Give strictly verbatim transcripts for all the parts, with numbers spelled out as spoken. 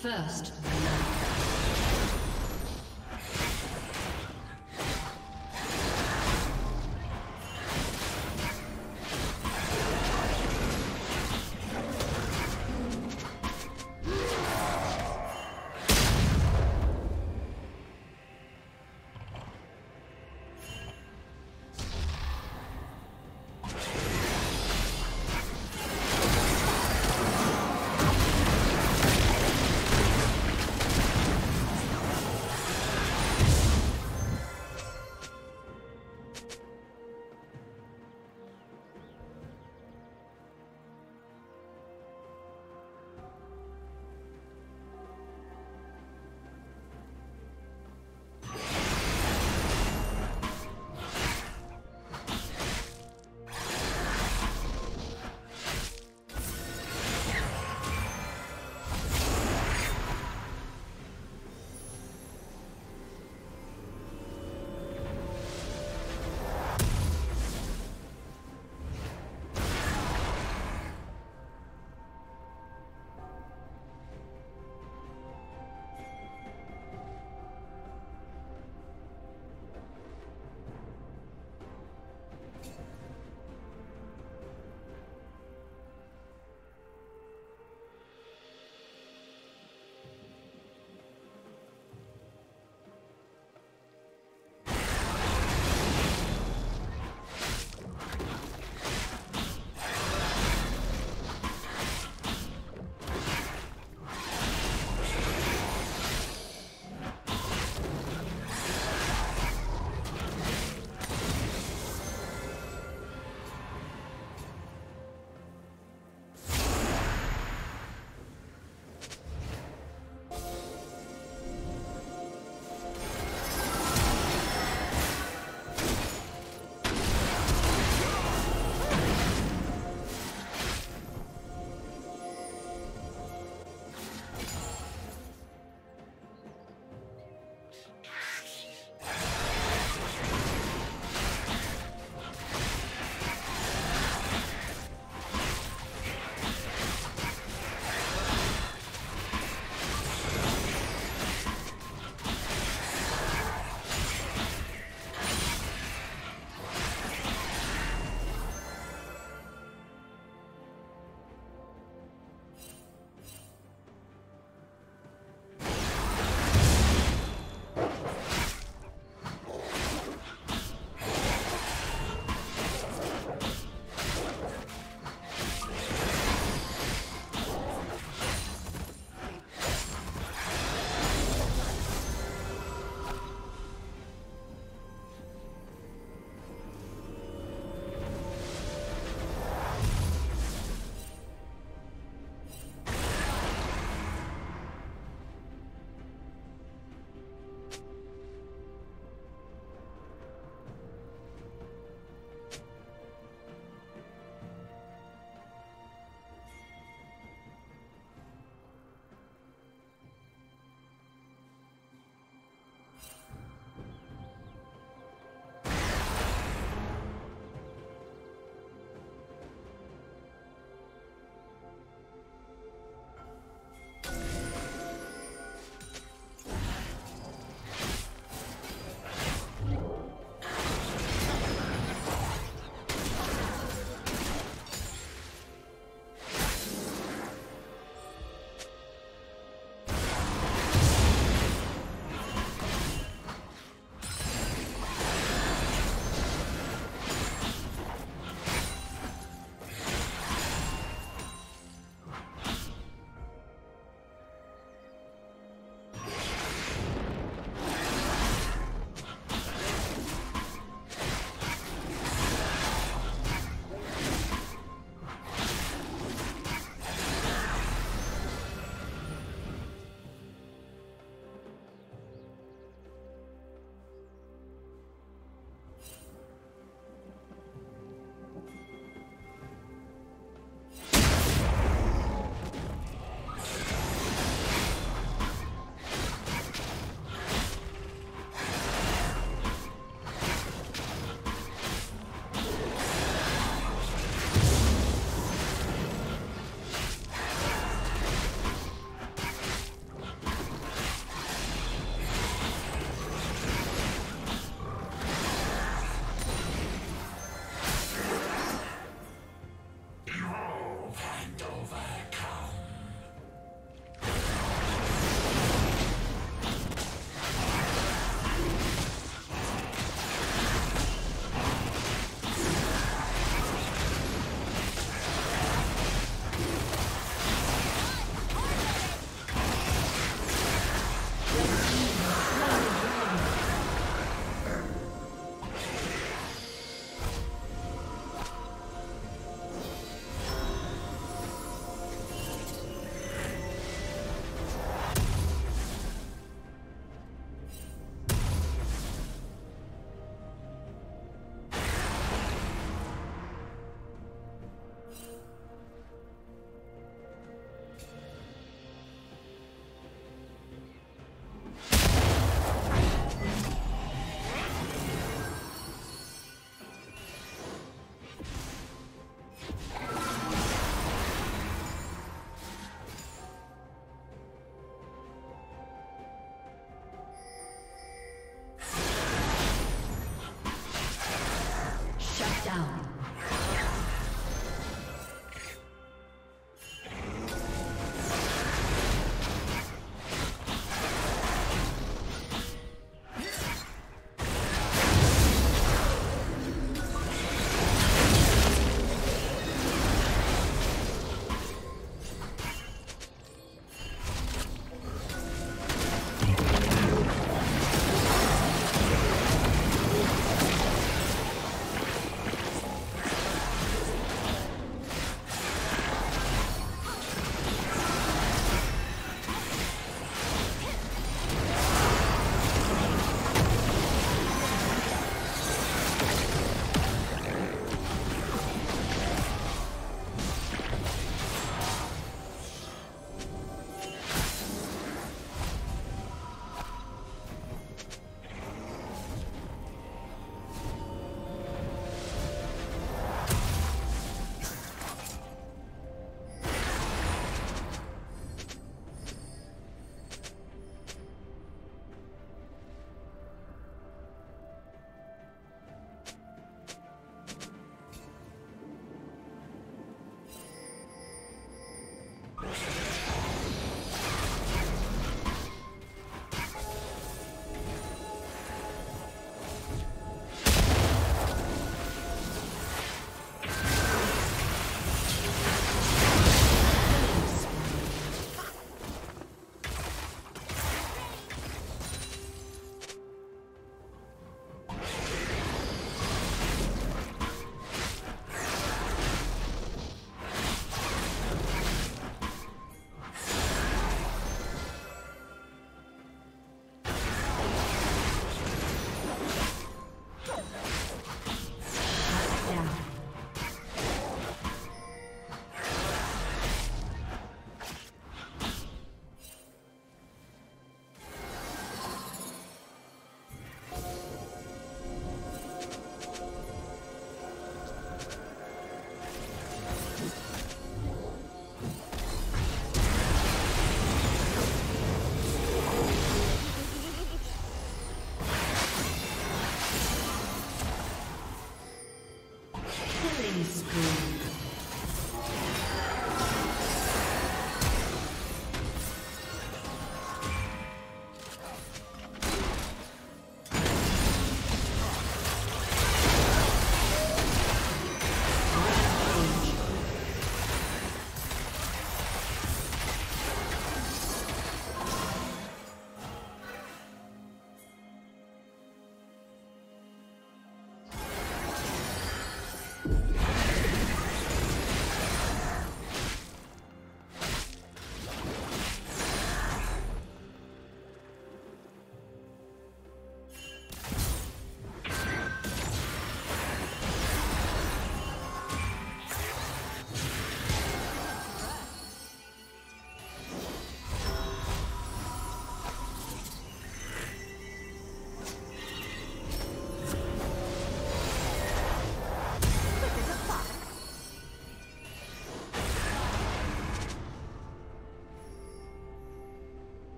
First.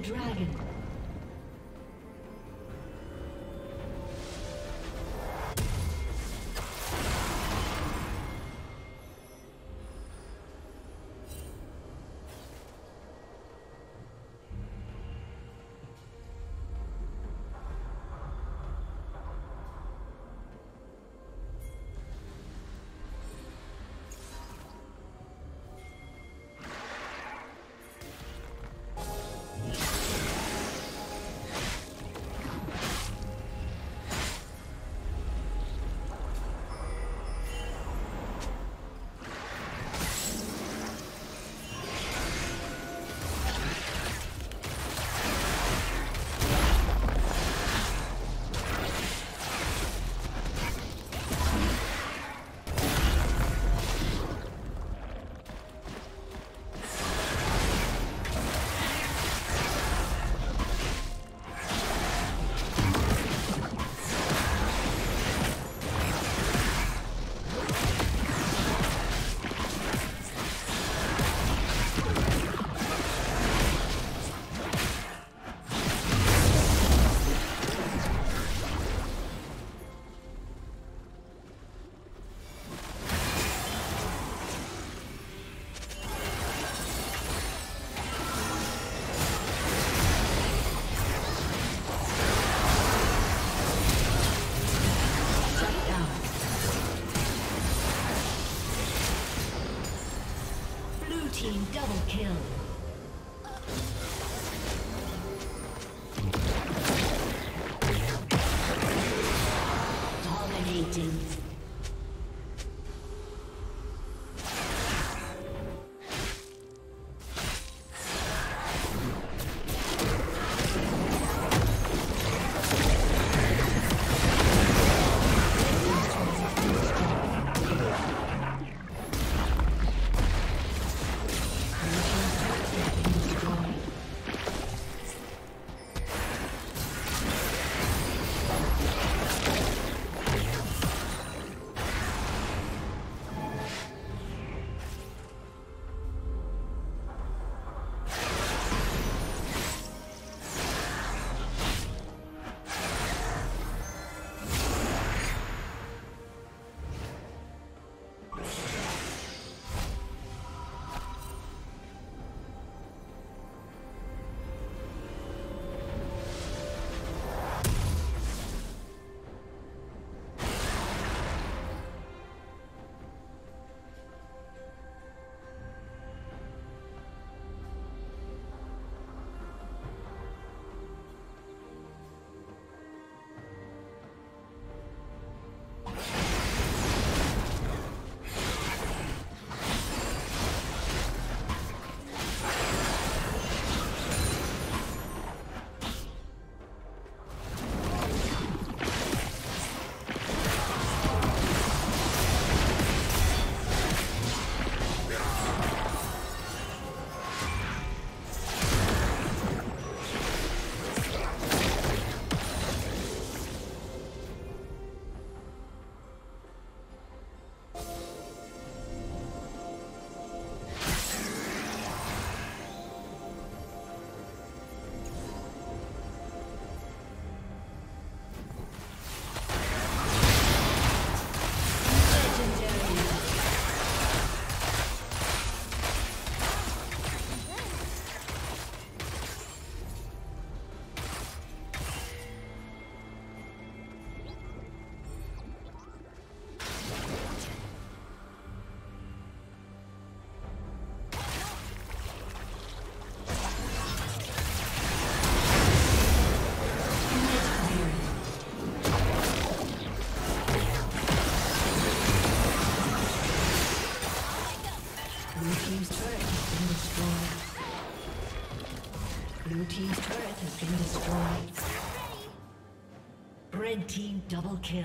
Dragon. Double kill. Dominating. Thank you. destroyed. Red team double kill.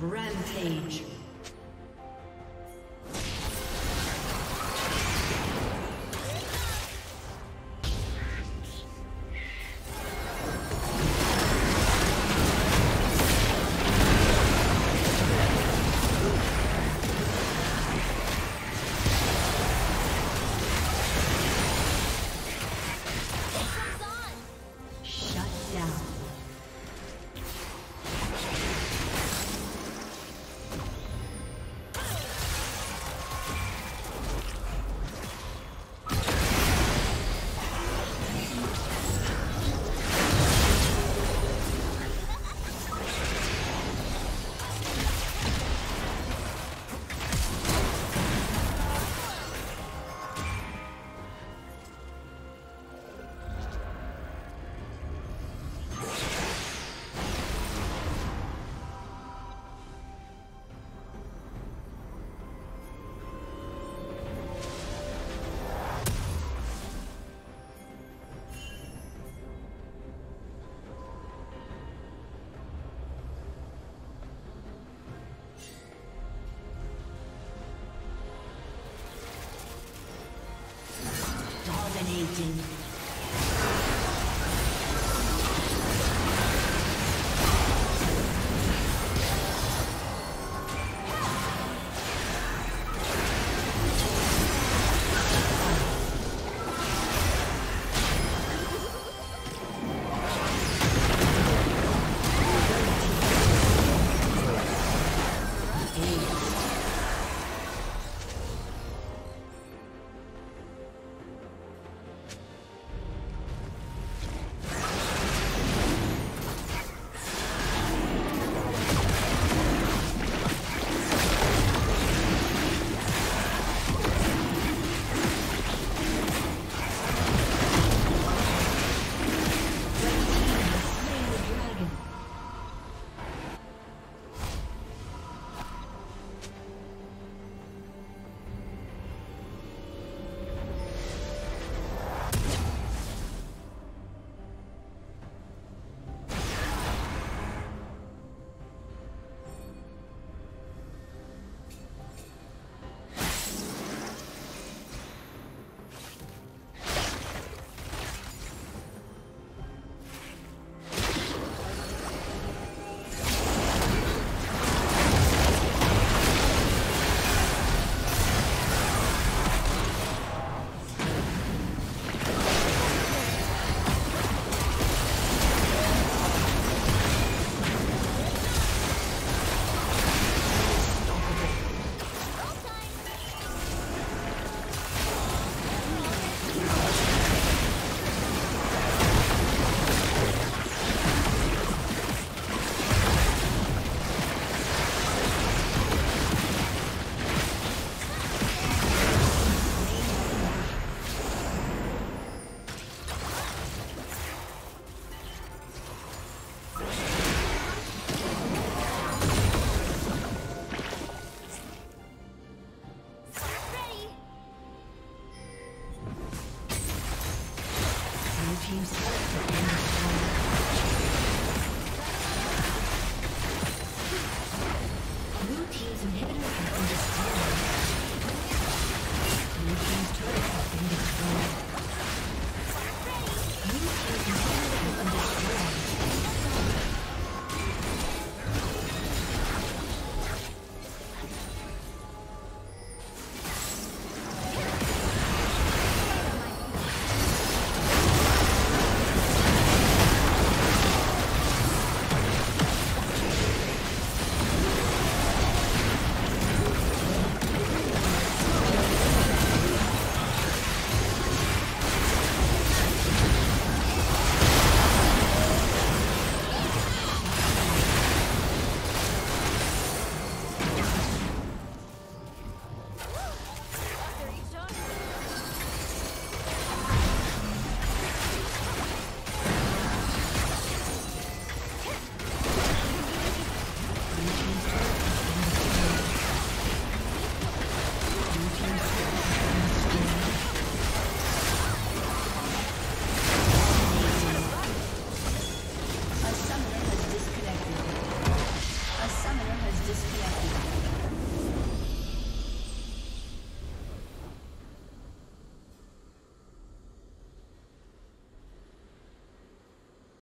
Rampage.